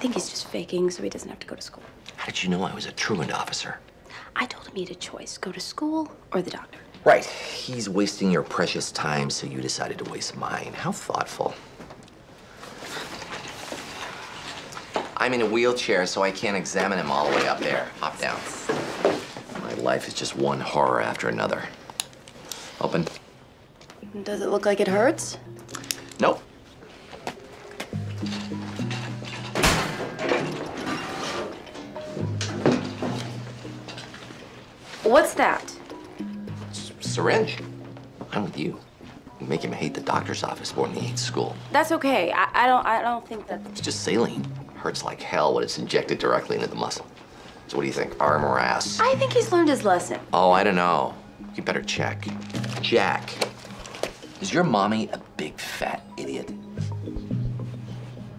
think he's just faking so he doesn't have to go to school. How did you know I was a truant officer? I told him he had a choice, go to school or the doctor. Right. He's wasting your precious time, so you decided to waste mine. How thoughtful. I'm in a wheelchair, so I can't examine him all the way up there. Hop down. My life is just one horror after another. Open. Does it look like it hurts? Nope. What's that? Syringe. I'm with you. You make him hate the doctor's office more than he hates school. That's okay. I don't think that. It's just saline. Hurts like hell when it's injected directly into the muscle. So what do you think, arm or ass? I think he's learned his lesson. Oh, I don't know. You better check. Jack, is your mommy a big fat idiot?